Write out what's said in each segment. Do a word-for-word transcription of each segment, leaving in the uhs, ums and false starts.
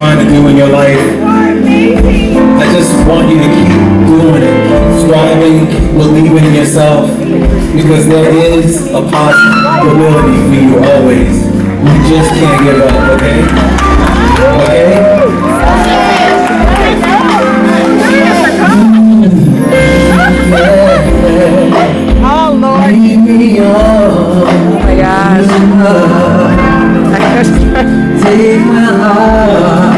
Trying to do in your life. I just want you to keep doing it, striving, believing in yourself, because there is a possibility for you always. You just can't give up, okay? Okay? Oh, Lord. Oh, my gosh. Take my love.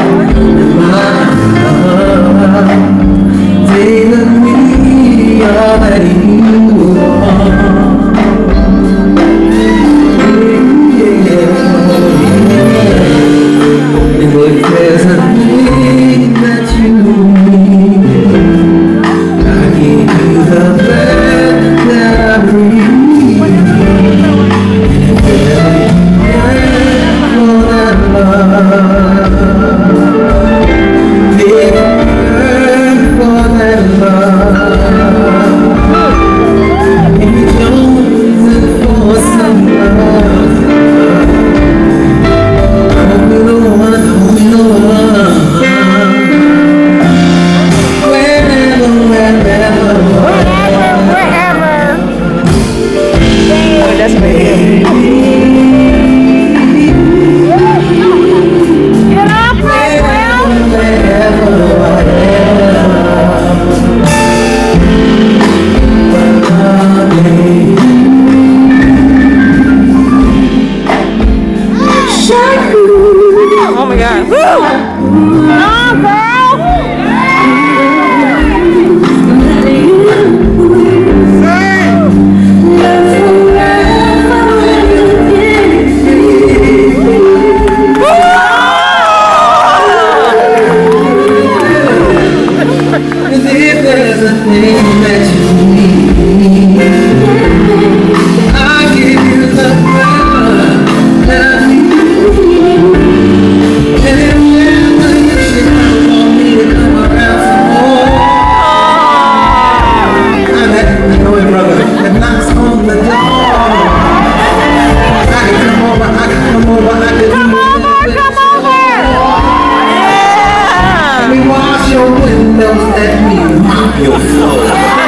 Oh my God. Woo! Oh, girl! Because if there's a thing that you need, windows that mean your floor.